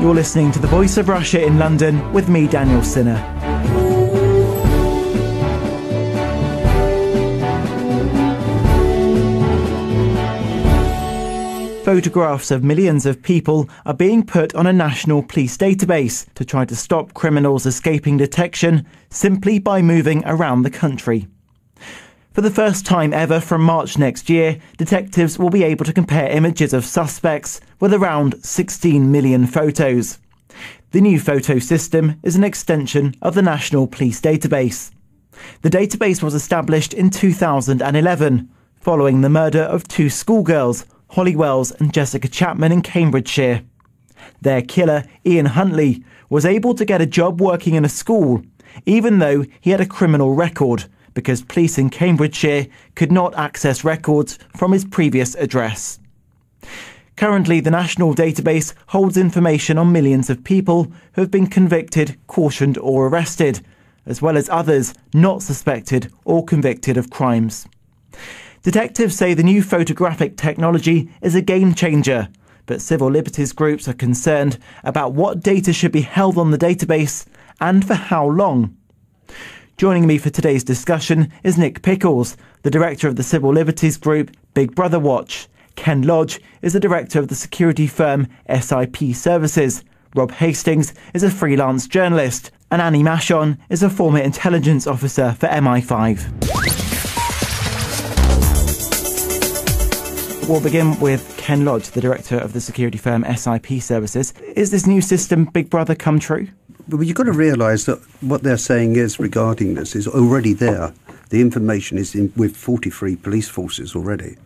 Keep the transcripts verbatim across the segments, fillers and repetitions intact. You're listening to The Voice of Russia in London with me, Daniel Sinner. Photographs of millions of people are being put on a national police database to try to stop criminals escaping detection simply by moving around the country. For the first time ever from March next year, detectives will be able to compare images of suspects with around sixteen million photos. The new photo system is an extension of the National Police Database. The database was established in two thousand eleven, following the murder of two schoolgirls, Holly Wells and Jessica Chapman, in Cambridgeshire. Their killer, Ian Huntley, was able to get a job working in a school, even though he had a criminal record, because police in Cambridgeshire could not access records from his previous address. Currently, the national database holds information on millions of people who have been convicted, cautioned or arrested, as well as others not suspected or convicted of crimes. Detectives say the new photographic technology is a game-changer, but civil liberties groups are concerned about what data should be held on the database and for how long. Joining me for today's discussion is Nick Pickles, the director of the civil liberties group Big Brother Watch. Ken Lodge is the director of the security firm S I P Services. Rob Hastings is a freelance journalist. And Annie Machon is a former intelligence officer for M I five. We'll begin with Ken Lodge, the director of the security firm S I P Services. Is this new system, Big Brother, come true? Well, you've got to realise that what they're saying is regarding this is already there. The information is in with forty-three police forces already.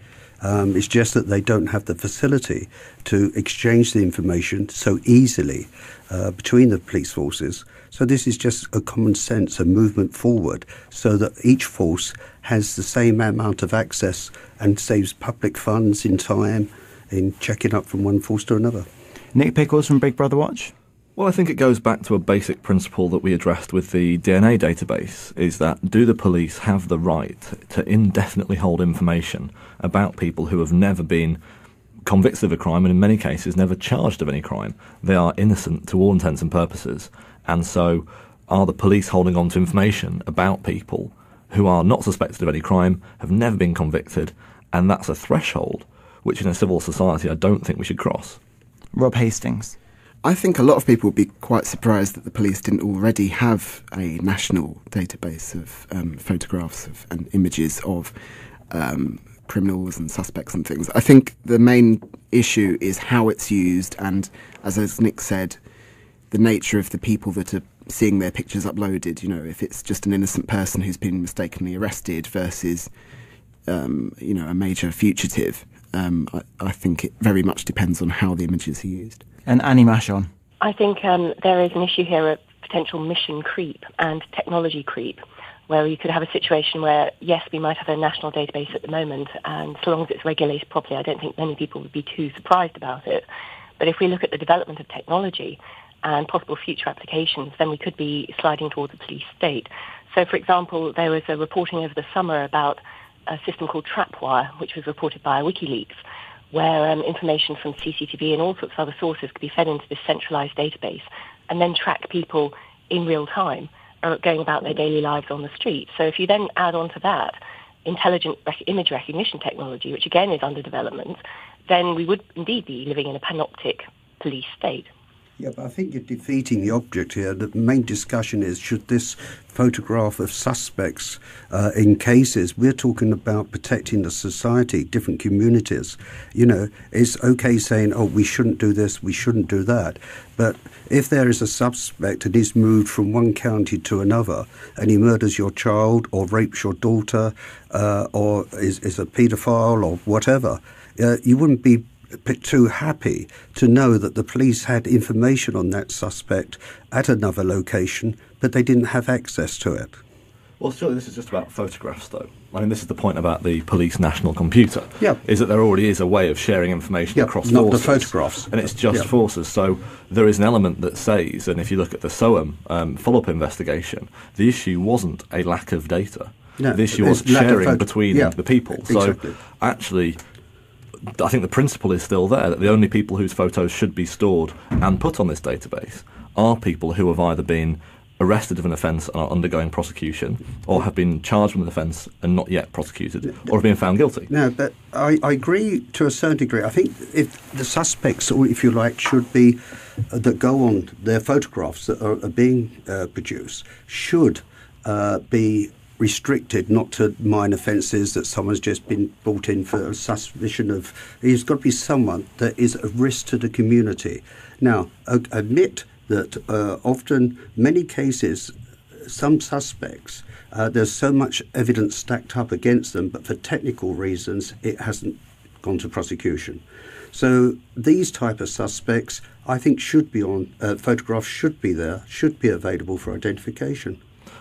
Um, it's just that they don't have the facility to exchange the information so easily uh, between the police forces. So this is just a common sense, a movement forward, so that each force has the same amount of access and saves public funds in time in checking up from one force to another. Nick Pickles from Big Brother Watch. Well, I think it goes back to a basic principle that we addressed with the D N A database, is that do the police have the right to indefinitely hold information about people who have never been convicted of a crime and in many cases never charged of any crime? They are innocent to all intents and purposes. And so are the police holding on to information about people who are not suspected of any crime, have never been convicted, and that's a threshold which in a civil society I don't think we should cross. Rob Hastings. I think a lot of people would be quite surprised that the police didn't already have a national database of um, photographs of, and images of um, criminals and suspects and things. I think the main issue is how it's used and, as, as Nick said, the nature of the people that are seeing their pictures uploaded. You know, if it's just an innocent person who's been mistakenly arrested versus, um, you know, a major fugitive, um, I, I think it very much depends on how the images are used. And Annie Machon. I think um, there is an issue here of potential mission creep and technology creep, where you could have a situation where, yes, we might have a national database at the moment, and so long as it's regulated properly, I don't think many people would be too surprised about it. But if we look at the development of technology and possible future applications, then we could be sliding towards a police state. So, for example, there was a reporting over the summer about a system called Trapwire, which was reported by WikiLeaks, where um, information from C C T V and all sorts of other sources could be fed into this centralised database and then track people in real time or going about their daily lives on the street. So if you then add on to that intelligent rec- image recognition technology, which again is under development, then we would indeed be living in a panoptic police state. Yeah, but I think you're defeating the object here. The main discussion is, should this photograph of suspects uh, in cases, we're talking about protecting the society, different communities. You know, it's okay saying, oh, we shouldn't do this, we shouldn't do that. But if there is a suspect and he's moved from one county to another and he murders your child or rapes your daughter uh, or is, is a paedophile or whatever, uh, you wouldn't be bit too happy to know that the police had information on that suspect at another location, but they didn't have access to it. Well, surely this is just about photographs, though. I mean, this is the point about the police national computer, yeah. is that there already is a way of sharing information yeah, across not forces. Not the photographs. And it's just yeah. forces. So there is an element that says, and if you look at the SOAM um, follow-up investigation, the issue wasn't a lack of data. No, the issue was sharing photo- between yeah, the people. Exactly. So actually, I think the principle is still there, that the only people whose photos should be stored and put on this database are people who have either been arrested of an offence and are undergoing prosecution, or have been charged with an offence and not yet prosecuted, or have been found guilty. No, but I, I agree to a certain degree. I think if the suspects, or if you like, should be, uh, that go on their photographs that are, are being uh, produced, should uh, be restricted not to minor offences that someone's just been brought in for a suspicion of. It's got to be someone that is a risk to the community. Now, uh, admit that uh, often, many cases, some suspects, uh, there's so much evidence stacked up against them, but for technical reasons, it hasn't gone to prosecution. So these type of suspects, I think, should be on, uh, photographs should be there, should be available for identification.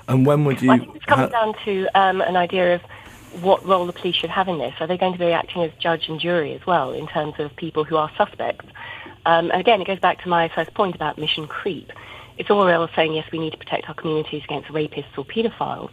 And when would you... Well, I think this comes down to um, an idea of what role the police should have in this. Are they going to be acting as judge and jury as well, in terms of people who are suspects? Um, and again, it goes back to my first point about mission creep. It's all well saying, yes, we need to protect our communities against rapists or paedophiles.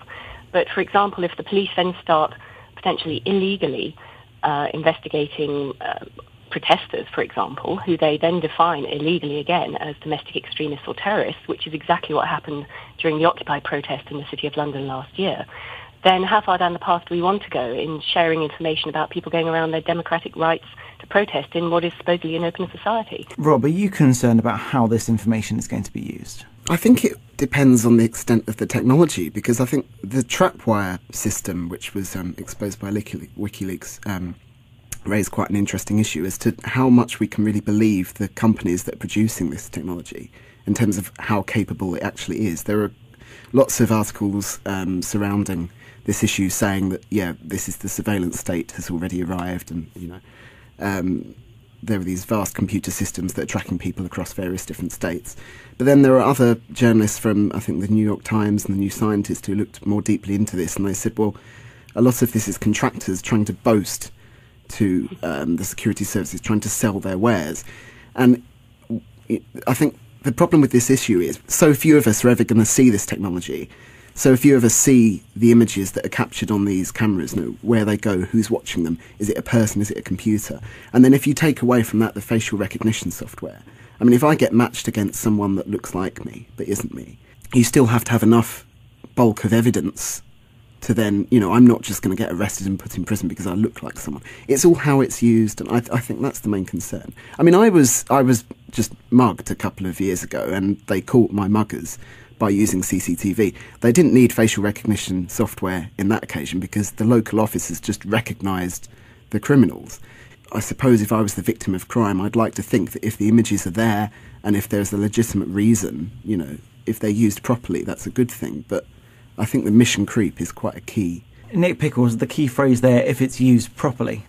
But, for example, if the police then start potentially illegally uh, investigating uh, protesters, for example, who they then define illegally again as domestic extremists or terrorists, which is exactly what happened during the Occupy protest in the City of London last year, then how far down the path do we want to go in sharing information about people going around their democratic rights to protest in what is supposedly an open society? Rob, are you concerned about how this information is going to be used? I think it depends on the extent of the technology, because I think the Trapwire system, which was um, exposed by WikiLeaks, um, raised quite an interesting issue as to how much we can really believe the companies that are producing this technology in terms of how capable it actually is. There are lots of articles um, surrounding this issue saying that, yeah, this is the surveillance state has already arrived, and, you know, um, there are these vast computer systems that are tracking people across various different states. But then there are other journalists from, I think, the New York Times and the New Scientist who looked more deeply into this, and they said, well, a lot of this is contractors trying to boast to um, the security services, trying to sell their wares. And I think the problem with this issue is so few of us are ever going to see this technology. So if you ever see the images that are captured on these cameras, know where they go, who's watching them, is it a person, is it a computer? And then if you take away from that the facial recognition software, I mean, if I get matched against someone that looks like me but isn't me, you still have to have enough bulk of evidence to then, you know, I'm not just going to get arrested and put in prison because I look like someone. It's all how it's used, and I, I think that's the main concern. I mean, I was, I was just mugged a couple of years ago, and they caught my muggers by using C C T V. They didn't need facial recognition software in that occasion because the local officers just recognised the criminals. I suppose if I was the victim of crime, I'd like to think that if the images are there and if there's a legitimate reason, you know, if they're used properly, that's a good thing. But I think the mission creep is quite a key. Nick Pickles, the key phrase there, if it's used properly.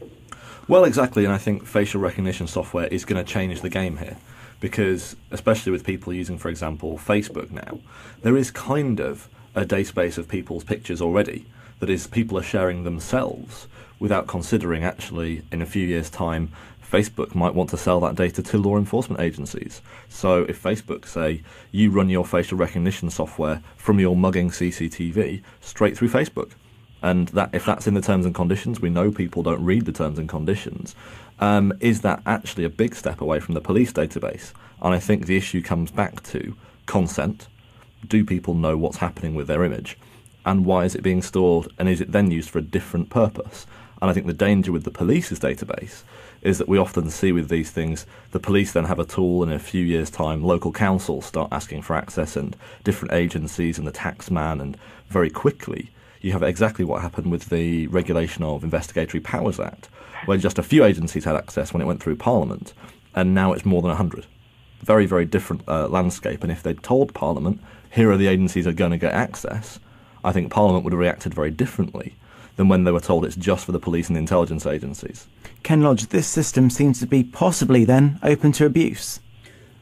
Well, exactly, and I think facial recognition software is going to change the game here. Because, especially with people using, for example, Facebook now, there is kind of a database of people's pictures already. That is, people are sharing themselves without considering, actually, in a few years' time, Facebook might want to sell that data to law enforcement agencies. So if Facebook say, you run your facial recognition software from your mugging C C T V straight through Facebook, and that if that's in the terms and conditions, we know people don't read the terms and conditions, Um, is that actually a big step away from the police database? And I think the issue comes back to consent. Do people know what's happening with their image? And why is it being stored? And is it then used for a different purpose? And I think the danger with the police's database is that we often see with these things, the police then have a tool, and in a few years' time, local councils start asking for access, and different agencies and the tax man, and very quickly you have exactly what happened with the regulation of Investigatory Powers Act, where just a few agencies had access when it went through Parliament, and now it's more than one hundred. Very, very different uh, landscape, and if they'd told Parliament, here are the agencies that are going to get access, I think Parliament would have reacted very differently than when they were told it's just for the police and the intelligence agencies. Ken Lodge, this system seems to be possibly then open to abuse.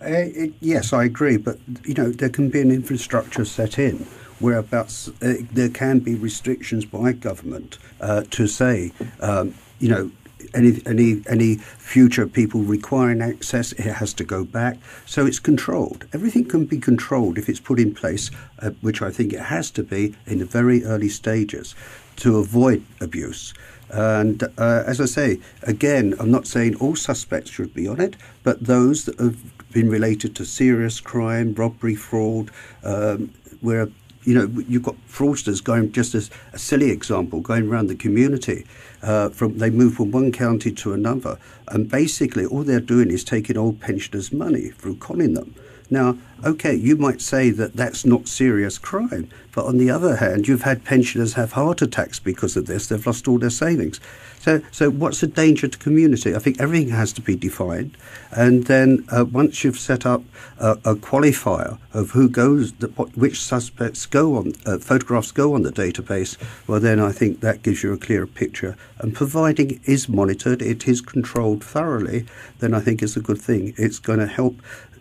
Uh, it, yes, I agree, but, you know, there can be an infrastructure set in whereabouts uh, there can be restrictions by government uh, to say, um, you know, any any any future people requiring access, it has to go back. So it's controlled. Everything can be controlled if it's put in place, uh, which I think it has to be in the very early stages to avoid abuse. And uh, as I say, again, I'm not saying all suspects should be on it, but those that have been related to serious crime, robbery, fraud, um, where, you know, you've got fraudsters going, just as a silly example, going around the community. Uh, from they move from one county to another, and basically all they're doing is taking old pensioners' money through conning them. Now, okay, you might say that that's not serious crime, but on the other hand, you've had pensioners have heart attacks because of this. They've lost all their savings. So, so what's the danger to community? I think everything has to be defined, and then uh, once you've set up a, a qualifier of who goes, the, which suspects go on, uh, photographs go on the database, well, then I think that gives you a clearer picture. And providing it is monitored, it is controlled thoroughly, then I think it's a good thing. It's going to help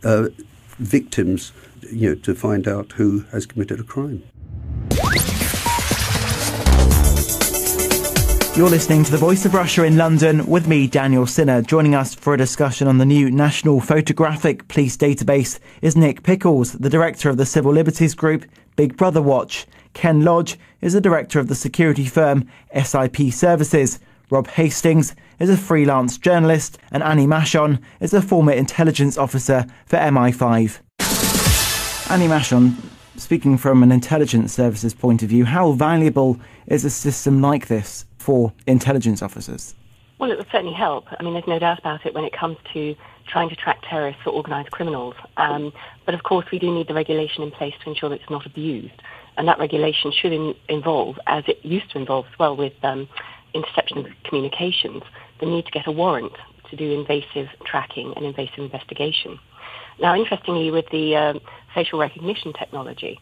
uh, victims, you know, to find out who has committed a crime. You're listening to The Voice of Russia in London with me, Daniel Sinner. Joining us for a discussion on the new National Photographic Police Database is Nick Pickles, the director of the Civil Liberties Group, Big Brother Watch. Ken Lodge is the director of the security firm S I P Services. Rob Hastings is a freelance journalist, and Annie Machon is a former intelligence officer for M I five. Annie Machon, speaking from an intelligence services point of view, how valuable is a system like this for intelligence officers? Well, it would certainly help. I mean, there's no doubt about it when it comes to trying to track terrorists or organised criminals. Um, but of course, we do need the regulation in place to ensure that it's not abused. And that regulation should in, involve, as it used to involve as well with um, interception of communications, the need to get a warrant to do invasive tracking and invasive investigation. Now, interestingly, with the um, facial recognition technology,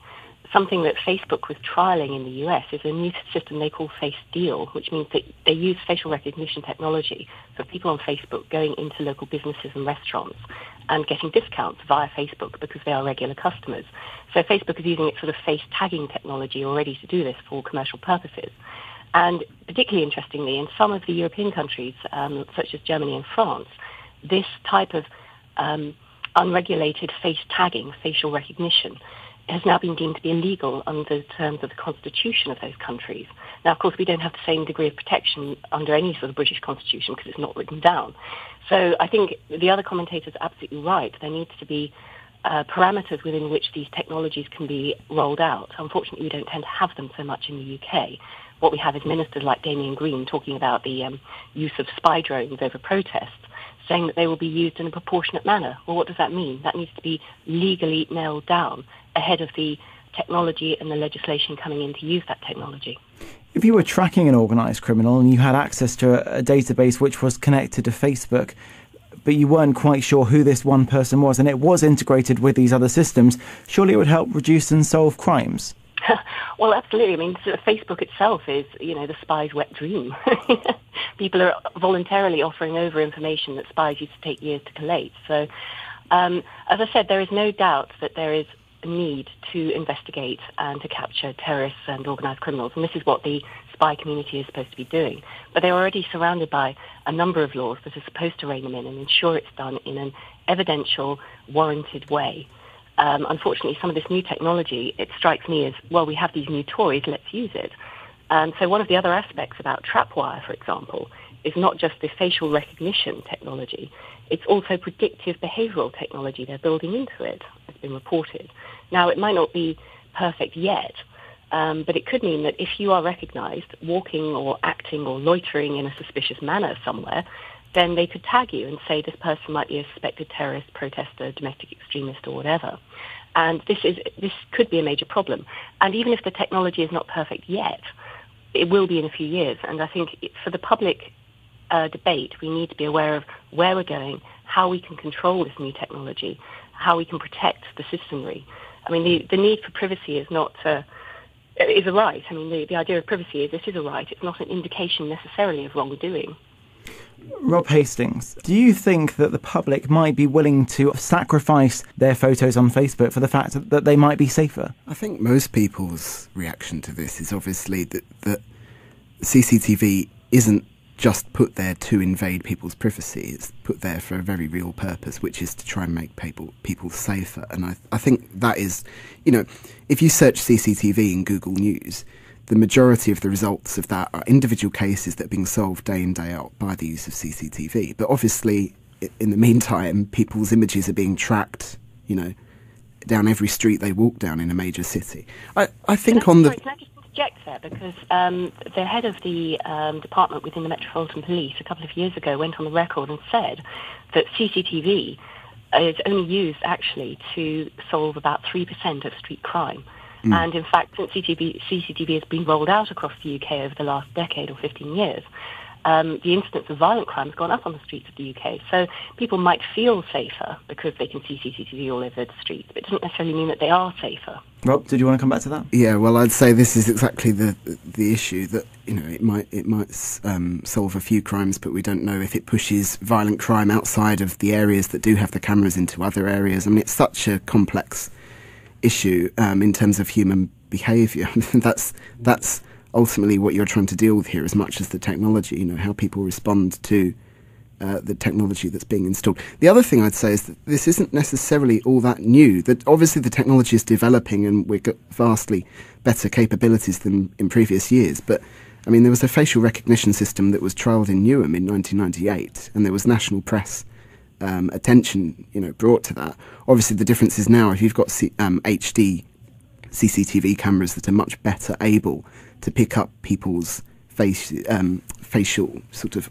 something that Facebook was trialling in the U S is a new system they call Face Deal, which means that they use facial recognition technology for people on Facebook going into local businesses and restaurants and getting discounts via Facebook because they are regular customers. So Facebook is using its sort of face tagging technology already to do this for commercial purposes. And particularly interestingly, in some of the European countries, um, such as Germany and France, this type of um, unregulated face tagging, facial recognition, has now been deemed to be illegal under the terms of the constitution of those countries. Now, of course, we don't have the same degree of protection under any sort of British constitution because it's not written down. So I think the other commentators are absolutely right. There needs to be uh, parameters within which these technologies can be rolled out. Unfortunately, we don't tend to have them so much in the U K. What we have is ministers like Damian Green talking about the um, use of spy drones over protests, saying that they will be used in a proportionate manner. Well, what does that mean? That needs to be legally nailed down ahead of the technology and the legislation coming in to use that technology. If you were tracking an organised criminal and you had access to a, a database which was connected to Facebook, but you weren't quite sure who this one person was and it was integrated with these other systems, surely it would help reduce and solve crimes? Well, absolutely. I mean, Facebook itself is, you know, the spy's wet dream. People are voluntarily offering over information that spies used to take years to collate. So, um, as I said, there is no doubt that there is a need to investigate and to capture terrorists and organised criminals. And this is what the spy community is supposed to be doing. But they're already surrounded by a number of laws that are supposed to rein them in and ensure it's done in an evidential, warranted way. Um, unfortunately, some of this new technology, it strikes me as, well, we have these new toys, let's use it. And so one of the other aspects about Trapwire, for example, is not just the facial recognition technology, it's also predictive behavioural technology they're building into it, has been reported. Now, it might not be perfect yet, um, but it could mean that if you are recognised walking or acting or loitering in a suspicious manner somewhere, then they could tag you and say this person might be a suspected terrorist, protester, domestic extremist or whatever. And this is this could be a major problem. And even if the technology is not perfect yet, it will be in a few years. And I think it, for the public uh, debate, we need to be aware of where we're going, how we can control this new technology, how we can protect the citizenry. I mean, the, the need for privacy is not... Uh, is a right. I mean, the, the idea of privacy is this is a right. It's not an indication necessarily of wrongdoing. Rob Hastings, do you think that the public might be willing to sacrifice their photos on Facebook for the fact that they might be safer? I think most people's reaction to this is obviously that, that C C T V isn't just put there to invade people's privacy. It's put there for a very real purpose, which is to try and make people people safer. And I, I think that is, you know, if you search C C T V in Google News, the majority of the results of that are individual cases that are being solved day in, day out by the use of C C T V. But obviously, in the meantime, people's images are being tracked, you know, down every street they walk down in a major city. I, I think on the... Sorry, can I just interject there? Because um, the head of the um, department within the Metropolitan Police a couple of years ago went on the record and said that C C T V is only used actually to solve about three percent of street crime. Mm. And in fact, since C C T V, C C T V has been rolled out across the U K over the last decade or fifteen years, Um, the incidence of violent crime has gone up on the streets of the U K. So people might feel safer because they can see C C T V all over the streets, but it doesn't necessarily mean that they are safer. Rob, did you want to come back to that? Yeah, well, I'd say this is exactly the the issue that, you know, it might it might um, solve a few crimes, but we don't know if it pushes violent crime outside of the areas that do have the cameras into other areas. I mean, it's such a complex issue um, in terms of human behaviour. that's that's. Ultimately, what you're trying to deal with here, as much as the technology, you know, how people respond to uh, the technology that's being installed. The other thing I'd say is that this isn't necessarily all that new. That obviously the technology is developing, and we've got vastly better capabilities than in previous years. But I mean, there was a facial recognition system that was trialled in Newham in nineteen ninety-eight, and there was national press um, attention, you know, brought to that. Obviously, the difference is now if you've got C um, H D C C T V cameras that are much better able to pick up people's face, um, facial sort of,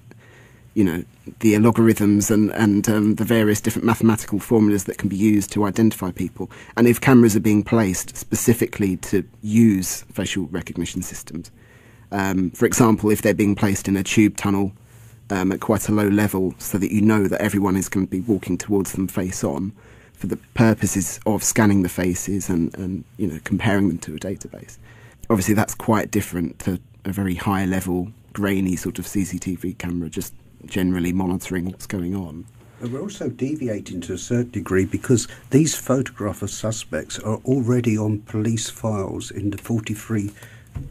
you know, the logarithms and, and um, the various different mathematical formulas that can be used to identify people. And if cameras are being placed specifically to use facial recognition systems, um, for example, if they're being placed in a tube tunnel um, at quite a low level so that you know that everyone is going to be walking towards them face on, for the purposes of scanning the faces and, and, you know, comparing them to a database. Obviously, that's quite different to a very high-level, grainy sort of C C T V camera, just generally monitoring what's going on. And we're also deviating to a certain degree because these photograph of suspects are already on police files in the forty-three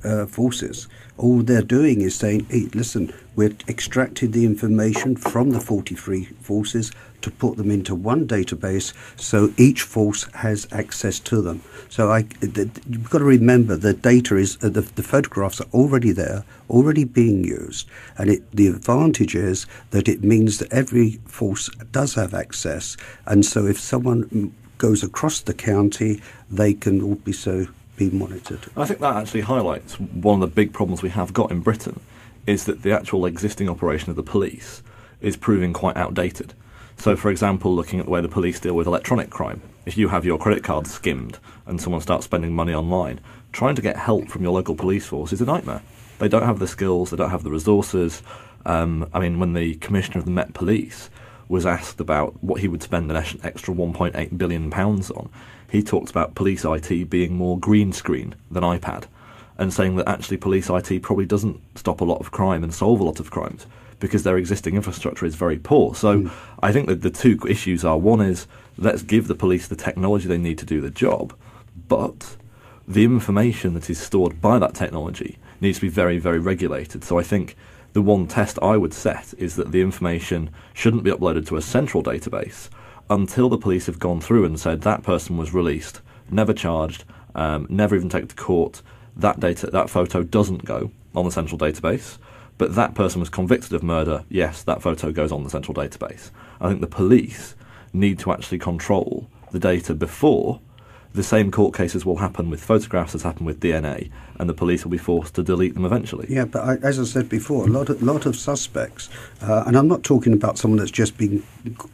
uh, forces. All they're doing is saying, hey, listen, we're extracting the information from the forty-three forces to put them into one database so each force has access to them. So I, the, you've got to remember the data is, uh, the, the photographs are already there, already being used, and it, the advantage is that it means that every force does have access, and so if someone goes across the county, they can all be so be monitored. I think that actually highlights one of the big problems we have got in Britain, is that the actual existing operation of the police is proving quite outdated. So, for example, looking at the way the police deal with electronic crime, if you have your credit card skimmed and someone starts spending money online, trying to get help from your local police force is a nightmare. They don't have the skills, they don't have the resources. Um, I mean, when the commissioner of the Met Police was asked about what he would spend an extra one point eight billion pounds on, he talked about police I T being more green screen than iPad, and saying that actually police I T probably doesn't stop a lot of crime and solve a lot of crimes, because their existing infrastructure is very poor. So mm. I think that the two issues are, one is let's give the police the technology they need to do the job, but the information that is stored by that technology needs to be very, very regulated. So I think the one test I would set is that the information shouldn't be uploaded to a central database until the police have gone through and said that person was released, never charged, um, never even taken to court, that data, that photo doesn't go on the central database, but that person was convicted of murder, yes, that photo goes on the central database. I think the police need to actually control the data before the same court cases will happen with photographs as happened with D N A, and the police will be forced to delete them eventually. Yeah, but I, as I said before, a lot of, lot of suspects, uh, and I'm not talking about someone that's just been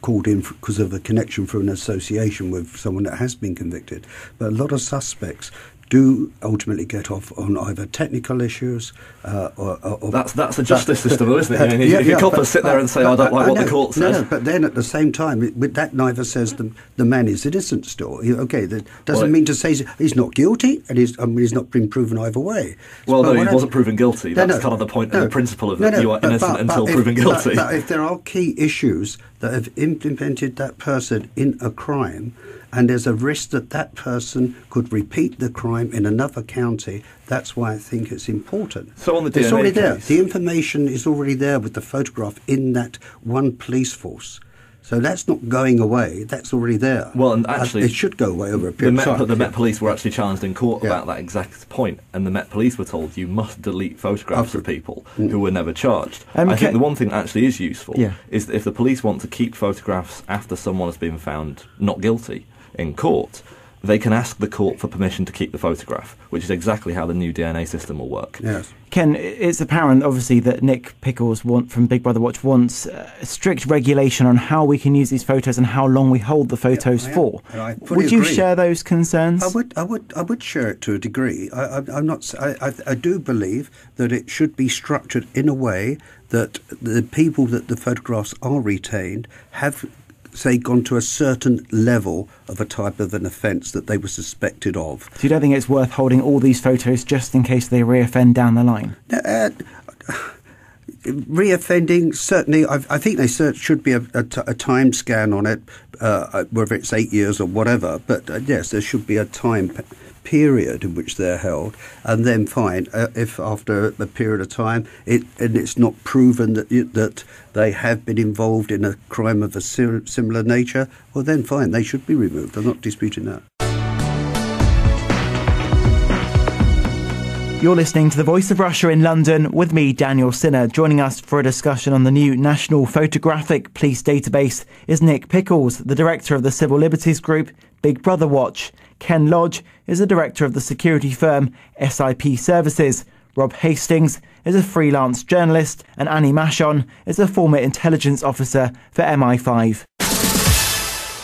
called in because of a connection through an association with someone that has been convicted, but a lot of suspects do ultimately get off on either technical issues uh, or, or, or... That's that's the justice that, system, isn't it? That, I mean, yeah, if yeah, coppers but, sit there but, and say, but, I don't but, like I what know, the court says... No, no, but then at the same time, it, with that neither says the, the man is innocent still. OK, that doesn't well, mean to say he's not guilty, and he's, I mean, he's not been proven either way. Well, but no, he I, wasn't proven guilty. That's no, no, kind of the point no, and the principle of no, that no, you are but, innocent but, until but proven if, guilty. But, but if there are key issues that have implemented that person in a crime, and there's a risk that that person could repeat the crime in another county. That's why I think it's important. So on the D N A it's already case, there. The information is already there with the photograph in that one police force. So that's not going away. That's already there. Well, and actually... It should go away over a period of time. The Met Police were actually challenged in court yeah. about that exact point, and the Met Police were told you must delete photographs Absolutely. of people mm. who were never charged. Um, I think the one thing that actually is useful yeah. is that if the police want to keep photographs after someone has been found not guilty in court, they can ask the court for permission to keep the photograph, which is exactly how the new D N A system will work. Yes. Ken, it's apparent, obviously, that Nick Pickles want, from Big Brother Watch wants uh, strict regulation on how we can use these photos and how long we hold the photos yeah, I for. Am, I fully would you agree. share those concerns? I would, I would, I would share it to a degree. I, I, I'm not. I, I, I do believe that it should be structured in a way that the people that the photographs are retained have, say, gone to a certain level of a type of an offence that they were suspected of. So you don't think it's worth holding all these photos just in case they re-offend down the line? Uh, re-offending, certainly, I've, I think there should be a, a, t a time scan on it, uh, whether it's eight years or whatever, but uh, yes, there should be a time period in which they're held, and then fine, uh, if after a period of time it and it's not proven that you, that they have been involved in a crime of a sim similar nature, well then fine, they should be removed. I'm not disputing that. You're listening to The Voice of Russia in London with me, Daniel Sinner. Joining us for a discussion on the new National Photographic Police Database is Nick Pickles, the director of the Civil Liberties Group, Big Brother Watch. Ken Lodge is the director of the security firm S I P Services. Rob Hastings is a freelance journalist, and Annie Machon is a former intelligence officer for M I five.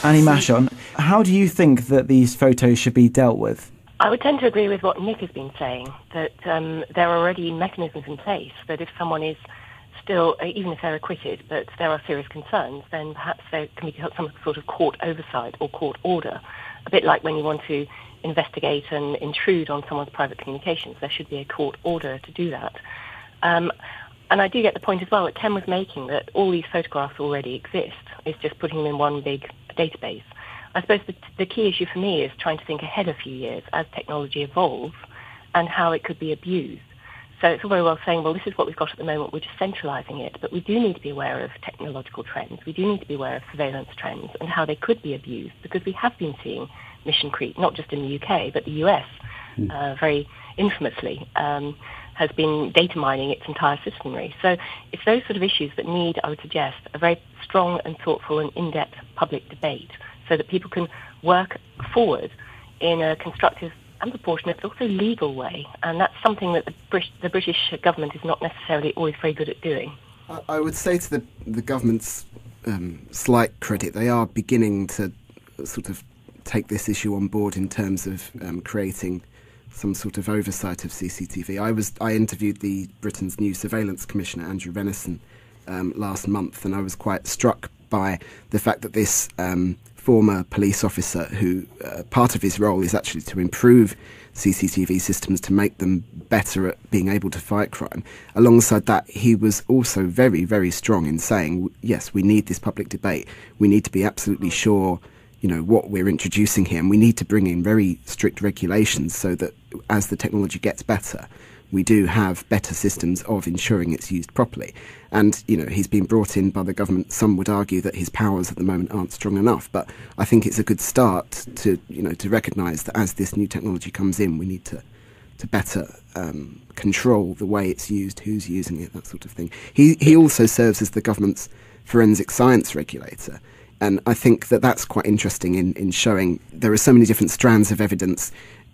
Annie Machon, how do you think that these photos should be dealt with? I would tend to agree with what Nick has been saying, that um, there are already mechanisms in place that if someone is still, even if they're acquitted, but there are serious concerns, then perhaps there can be some sort of court oversight or court order. A bit like when you want to investigate and intrude on someone's private communications, there should be a court order to do that. Um, and I do get the point as well that Ken was making, that all these photographs already exist. It's just putting them in one big database. I suppose the, the key issue for me is trying to think ahead a few years as technology evolves and how it could be abused. So it's all very well saying, well, this is what we've got at the moment, we're just centralising it, but we do need to be aware of technological trends, we do need to be aware of surveillance trends and how they could be abused, because we have been seeing mission creep, not just in the U K, but the U S uh, very infamously um, has been data mining its entire citizenry. So it's those sort of issues that need, I would suggest, a very strong and thoughtful and in-depth public debate, so that people can work forward in a constructive and proportionate, but also legal way. And that's something that the, Brit the British government is not necessarily always very good at doing. I, I would say to the, the government's um, slight credit, they are beginning to sort of take this issue on board in terms of um, creating some sort of oversight of C C T V. I, was, I interviewed the Britain's new surveillance commissioner, Andrew Rennison, um, last month, and I was quite struck by the fact that this um, former police officer, who uh, part of his role is actually to improve C C T V systems to make them better at being able to fight crime, alongside that he was also very, very strong in saying, yes, we need this public debate, we need to be absolutely sure, you know, what we're introducing here, and we need to bring in very strict regulations so that as the technology gets better, we do have better systems of ensuring it's used properly. And, you know, he's been brought in by the government. Some would argue that his powers at the moment aren't strong enough, but I think it's a good start to, you know, to recognise that as this new technology comes in, we need to, to better um, control the way it's used, who's using it, that sort of thing. He, he also serves as the government's forensic science regulator, and I think that that's quite interesting in, in showing there are so many different strands of evidence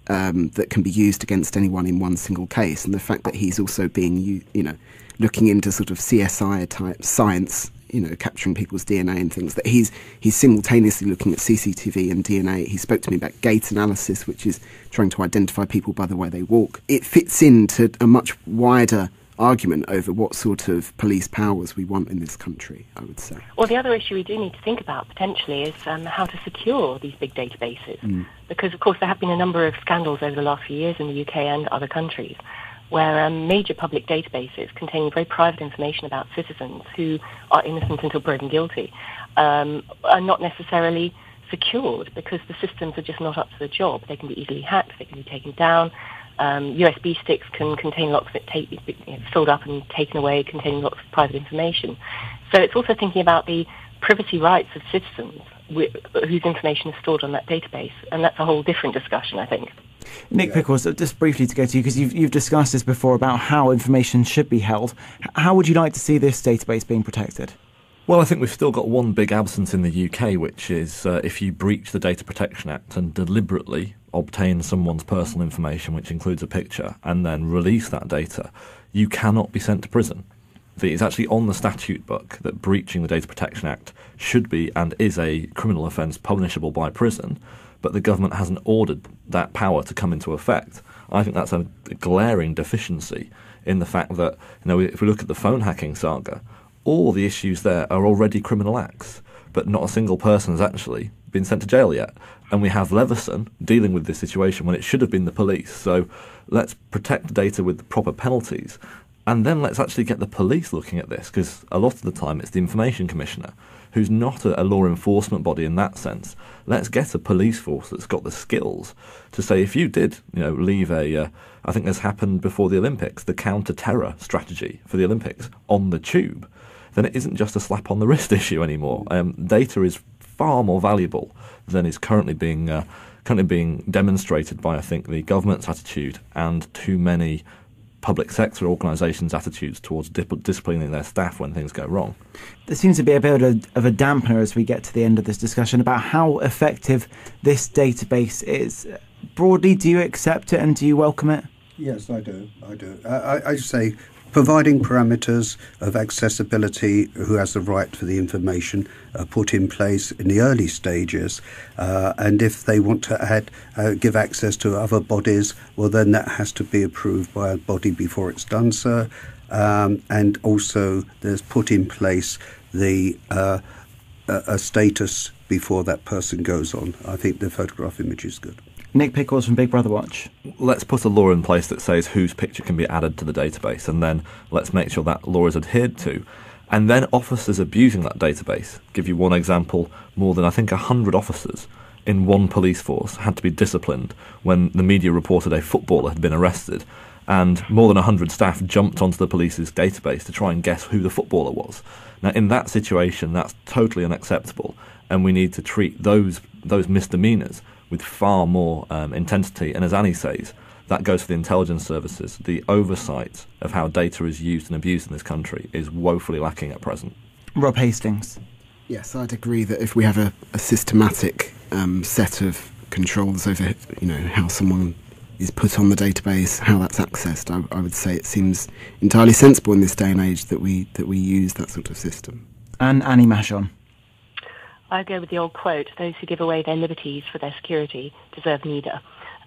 Um, that can be used against anyone in one single case, and the fact that he's also being, you, you know, looking into sort of C S I type science, you know, capturing people's D N A and things, that he's he's simultaneously looking at C C T V and D N A. He spoke to me about gait analysis, which is trying to identify people by the way they walk. It fits into a much wider argument over what sort of police powers we want in this country, I would say. Well, the other issue we do need to think about potentially is um, how to secure these big databases, mm. because of course there have been a number of scandals over the last few years in the U K and other countries where um, major public databases contain very private information about citizens who are innocent until proven guilty um, are not necessarily secured because the systems are just not up to the job. They can be easily hacked, they can be taken down. Um, U S B sticks can contain lots of it, take, you know, filled up and taken away, containing lots of private information. So it's also thinking about the privacy rights of citizens with, whose information is stored on that database, and that's a whole different discussion, I think. Nick Pickles, just briefly to go to you, because you've, you've discussed this before about how information should be held. How would you like to see this database being protected? Well, I think we've still got one big absence in the U K, which is uh, if you breach the Data Protection Act and deliberately obtain someone's personal information, which includes a picture, and then release that data, you cannot be sent to prison. It's actually on the statute book that breaching the Data Protection Act should be and is a criminal offence punishable by prison, but the government hasn't ordered that power to come into effect. I think that's a glaring deficiency in the fact that, you know, if we look at the phone hacking saga, all the issues there are already criminal acts, but not a single person has actually been sent to jail yet. And we have Leveson dealing with this situation when it should have been the police. So let's protect the data with the proper penalties, and then let's actually get the police looking at this, because a lot of the time it's the Information Commissioner, who's not a, a law enforcement body in that sense. Let's get a police force that's got the skills to say, if you did, you know, leave a, uh, I think this happened before the Olympics, the counter-terror strategy for the Olympics on the tube, then it isn't just a slap on the wrist issue anymore. Um, data is far more valuable than is currently being uh, currently being demonstrated by, I think, the government's attitude and too many public sector organisations' attitudes towards dip- disciplining their staff when things go wrong. There seems to be a bit of a dampener as we get to the end of this discussion about how effective this database is. Broadly, do you accept it and do you welcome it? Yes, I do. I do. I, I, I say providing parameters of accessibility, who has the right for the information, uh, put in place in the early stages. Uh, and if they want to add, uh, give access to other bodies, well, then that has to be approved by a body before it's done so. Um, and also there's put in place the uh, a, a status before that person goes on. I think the photograph image is good. Nick Pickles from Big Brother Watch. Let's put a law in place that says whose picture can be added to the database, and then let's make sure that law is adhered to. And then officers abusing that database. Give you one example, more than I think one hundred officers in one police force had to be disciplined when the media reported a footballer had been arrested, and more than one hundred staff jumped onto the police's database to try and guess who the footballer was. Now, in that situation, that's totally unacceptable, and we need to treat those those misdemeanours with far more um, intensity. And as Annie says, that goes for the intelligence services. The oversight of how data is used and abused in this country is woefully lacking at present. Rob Hastings. Yes, I'd agree that if we have a, a systematic um, set of controls over, you know, how someone is put on the database, how that's accessed, I, I would say it seems entirely sensible in this day and age that we that we use that sort of system. And Annie Machon. I go with the old quote, those who give away their liberties for their security deserve neither.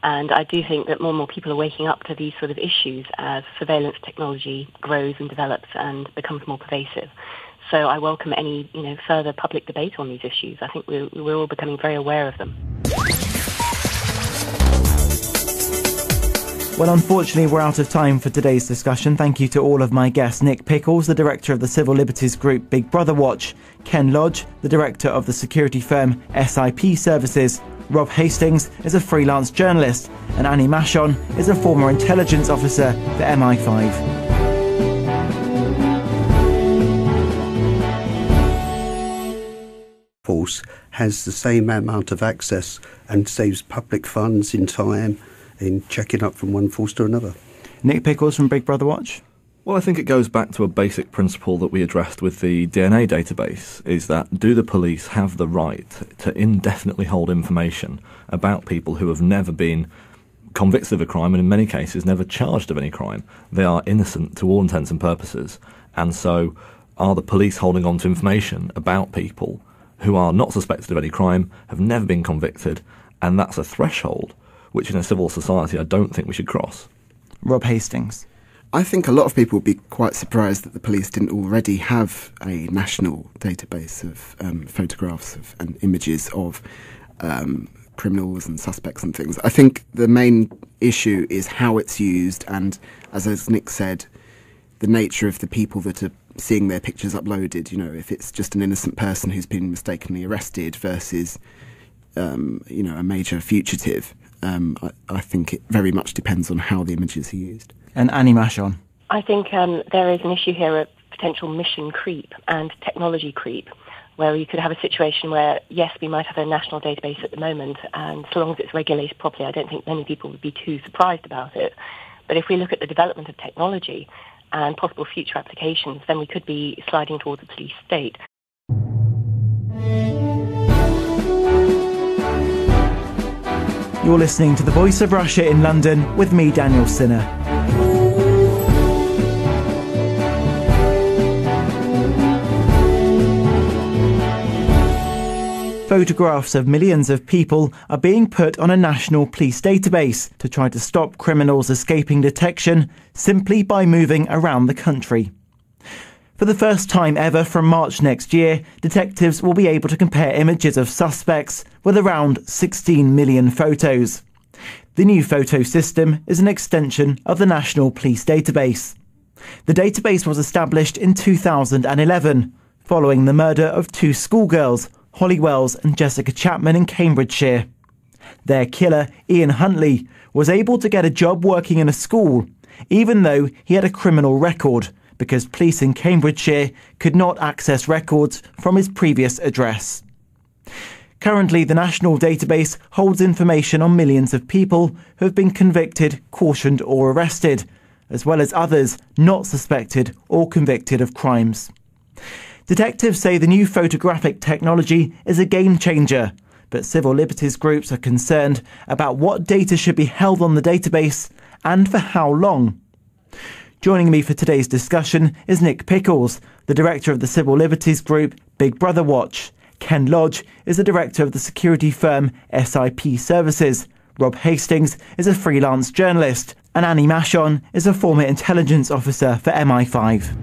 And I do think that more and more people are waking up to these sort of issues as surveillance technology grows and develops and becomes more pervasive. So I welcome any, you know, further public debate on these issues. I think we're, we're all becoming very aware of them. Well, unfortunately, we're out of time for today's discussion. Thank you to all of my guests, Nick Pickles, the director of the Civil Liberties Group Big Brother Watch, Ken Lodge, the director of the security firm S I P Services, Rob Hastings is a freelance journalist, and Annie Machon is a former intelligence officer for M I five. Force has the same amount of access and saves public funds in time in checking up from one force to another. Nick Pickles from Big Brother Watch. Well, I think it goes back to a basic principle that we addressed with the D N A database, is that do the police have the right to indefinitely hold information about people who have never been convicted of a crime and in many cases never charged of any crime? They are innocent to all intents and purposes. And so are the police holding on to information about people who are not suspected of any crime, have never been convicted, and that's a threshold which in a civil society I don't think we should cross. Rob Hastings. I think a lot of people would be quite surprised that the police didn't already have a national database of um, photographs of, and images of um, criminals and suspects and things. I think the main issue is how it's used and, as, as Nick said, the nature of the people that are seeing their pictures uploaded. You know, if it's just an innocent person who's been mistakenly arrested versus, um, you know, a major fugitive. Um, I, I think it very much depends on how the images are used. And Annie Machon. I think um, there is an issue here of potential mission creep and technology creep, where you could have a situation where, yes, we might have a national database at the moment, and so long as it's regulated properly, I don't think many people would be too surprised about it. But if we look at the development of technology and possible future applications, then we could be sliding towards a police state. You're listening to The Voice of Russia in London with me, Daniel Sinner. Photographs of millions of people are being put on a national police database to try to stop criminals escaping detection simply by moving around the country. For the first time ever from March next year, detectives will be able to compare images of suspects with around sixteen million photos. The new photo system is an extension of the National Police Database. The database was established in two thousand eleven, following the murder of two schoolgirls, Holly Wells and Jessica Chapman, in Cambridgeshire. Their killer, Ian Huntley, was able to get a job working in a school, even though he had a criminal record, because police in Cambridgeshire could not access records from his previous address. Currently, the national database holds information on millions of people who have been convicted, cautioned or arrested, as well as others not suspected or convicted of crimes. Detectives say the new photographic technology is a game-changer, but civil liberties groups are concerned about what data should be held on the database and for how long. Joining me for today's discussion is Nick Pickles, the director of the civil liberties group Big Brother Watch. Ken Lodge is the director of the security firm S I P Services. Rob Hastings is a freelance journalist. And Annie Machon is a former intelligence officer for M I five.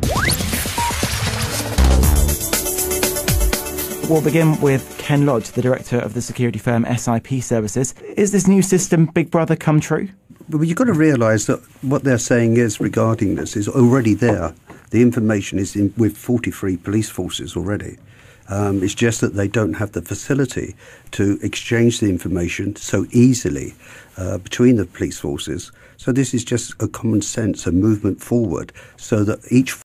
We'll begin with Ken Lodge, the director of the security firm S I P Services. Is this new system, Big Brother, come true? Well, you've got to realise that what they're saying is regarding this is already there. The information is in, with forty-three police forces already. Um, it's just that they don't have the facility to exchange the information so easily uh, between the police forces. So this is just a common sense, a movement forward, so that each